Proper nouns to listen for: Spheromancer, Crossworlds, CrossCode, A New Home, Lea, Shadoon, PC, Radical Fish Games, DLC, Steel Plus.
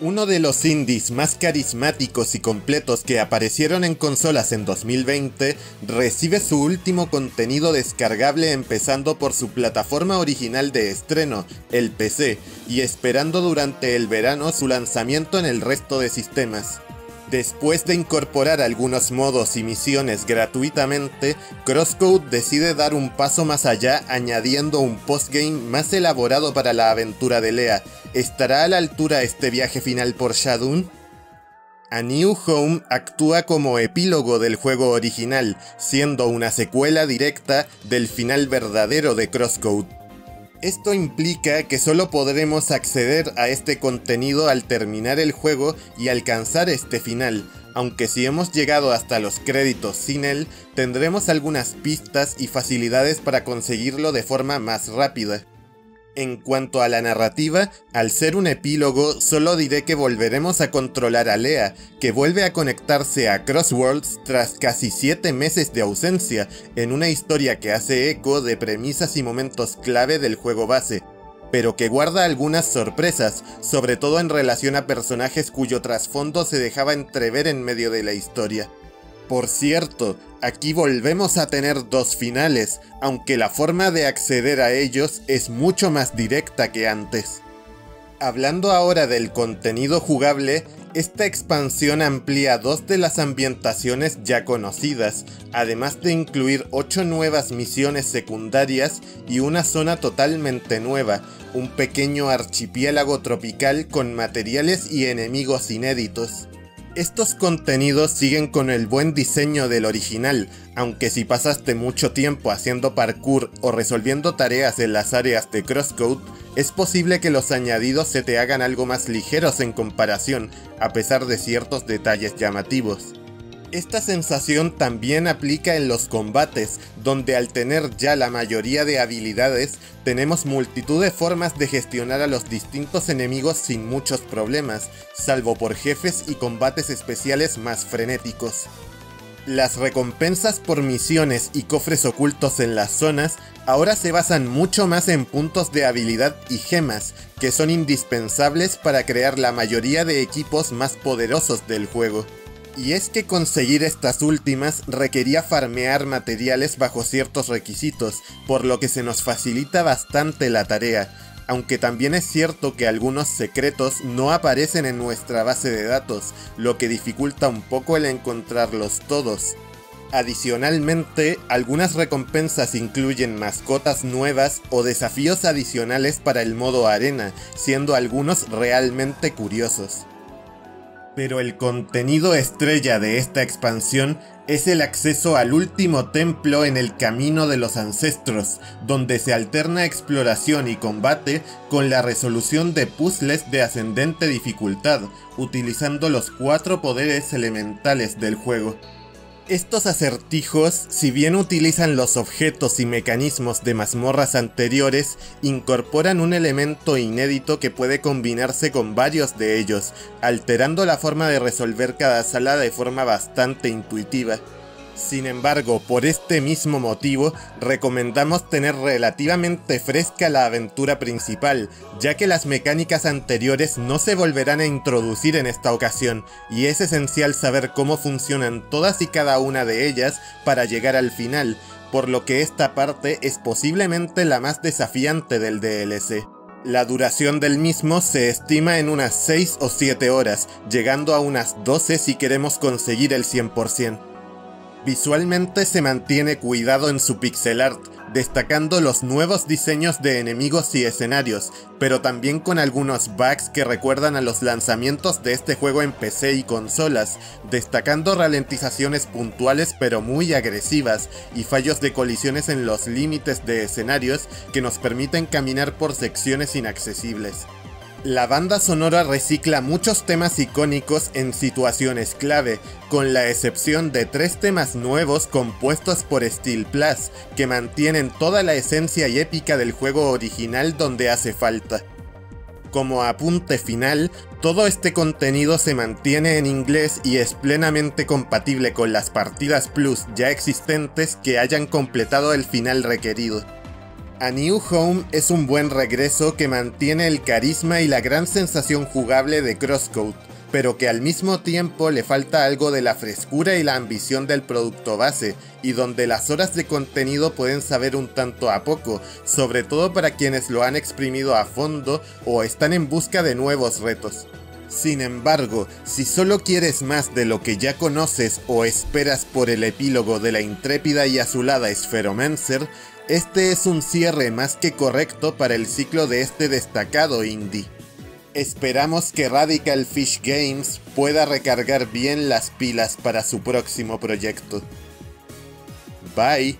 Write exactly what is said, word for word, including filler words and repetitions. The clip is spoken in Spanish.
Uno de los indies más carismáticos y completos que aparecieron en consolas en dos mil veinte, recibe su último contenido descargable empezando por su plataforma original de estreno, el P C, y esperando durante el verano su lanzamiento en el resto de sistemas. Después de incorporar algunos modos y misiones gratuitamente, CrossCode decide dar un paso más allá añadiendo un postgame más elaborado para la aventura de Lea. ¿Estará a la altura este viaje final por Shadoon? A New Home actúa como epílogo del juego original, siendo una secuela directa del final verdadero de CrossCode. Esto implica que solo podremos acceder a este contenido al terminar el juego y alcanzar este final, aunque si hemos llegado hasta los créditos sin él, tendremos algunas pistas y facilidades para conseguirlo de forma más rápida. En cuanto a la narrativa, al ser un epílogo, solo diré que volveremos a controlar a Lea, que vuelve a conectarse a Crossworlds tras casi siete meses de ausencia, en una historia que hace eco de premisas y momentos clave del juego base, pero que guarda algunas sorpresas, sobre todo en relación a personajes cuyo trasfondo se dejaba entrever en medio de la historia. Por cierto, aquí volvemos a tener dos finales, aunque la forma de acceder a ellos es mucho más directa que antes. Hablando ahora del contenido jugable, esta expansión amplía dos de las ambientaciones ya conocidas, además de incluir ocho nuevas misiones secundarias y una zona totalmente nueva, un pequeño archipiélago tropical con materiales y enemigos inéditos. Estos contenidos siguen con el buen diseño del original, aunque si pasaste mucho tiempo haciendo parkour o resolviendo tareas en las áreas de CrossCode, es posible que los añadidos se te hagan algo más ligeros en comparación, a pesar de ciertos detalles llamativos. Esta sensación también aplica en los combates, donde al tener ya la mayoría de habilidades, tenemos multitud de formas de gestionar a los distintos enemigos sin muchos problemas, salvo por jefes y combates especiales más frenéticos. Las recompensas por misiones y cofres ocultos en las zonas ahora se basan mucho más en puntos de habilidad y gemas, que son indispensables para crear la mayoría de equipos más poderosos del juego. Y es que conseguir estas últimas requería farmear materiales bajo ciertos requisitos, por lo que se nos facilita bastante la tarea, aunque también es cierto que algunos secretos no aparecen en nuestra base de datos, lo que dificulta un poco el encontrarlos todos. Adicionalmente, algunas recompensas incluyen mascotas nuevas o desafíos adicionales para el modo arena, siendo algunos realmente curiosos. Pero el contenido estrella de esta expansión es el acceso al último templo en el Camino de los Ancestros, donde se alterna exploración y combate con la resolución de puzzles de ascendente dificultad, utilizando los cuatro poderes elementales del juego. Estos acertijos, si bien utilizan los objetos y mecanismos de mazmorras anteriores, incorporan un elemento inédito que puede combinarse con varios de ellos, alterando la forma de resolver cada sala de forma bastante intuitiva. Sin embargo, por este mismo motivo, recomendamos tener relativamente fresca la aventura principal, ya que las mecánicas anteriores no se volverán a introducir en esta ocasión, y es esencial saber cómo funcionan todas y cada una de ellas para llegar al final, por lo que esta parte es posiblemente la más desafiante del D L C. La duración del mismo se estima en unas seis o siete horas, llegando a unas doce si queremos conseguir el cien por ciento. Visualmente se mantiene cuidado en su pixel art, destacando los nuevos diseños de enemigos y escenarios, pero también con algunos bugs que recuerdan a los lanzamientos de este juego en P C y consolas, destacando ralentizaciones puntuales pero muy agresivas y fallos de colisiones en los límites de escenarios que nos permiten caminar por secciones inaccesibles. La banda sonora recicla muchos temas icónicos en situaciones clave, con la excepción de tres temas nuevos compuestos por Steel Plus, que mantienen toda la esencia y épica del juego original donde hace falta. Como apunte final, todo este contenido se mantiene en inglés y es plenamente compatible con las partidas Plus ya existentes que hayan completado el final requerido. A New Home es un buen regreso que mantiene el carisma y la gran sensación jugable de CrossCode, pero que al mismo tiempo le falta algo de la frescura y la ambición del producto base, y donde las horas de contenido pueden saber un tanto a poco, sobre todo para quienes lo han exprimido a fondo o están en busca de nuevos retos. Sin embargo, si solo quieres más de lo que ya conoces o esperas por el epílogo de la intrépida y azulada Spheromancer, este es un cierre más que correcto para el ciclo de este destacado indie. Esperamos que Radical Fish Games pueda recargar bien las pilas para su próximo proyecto. Bye.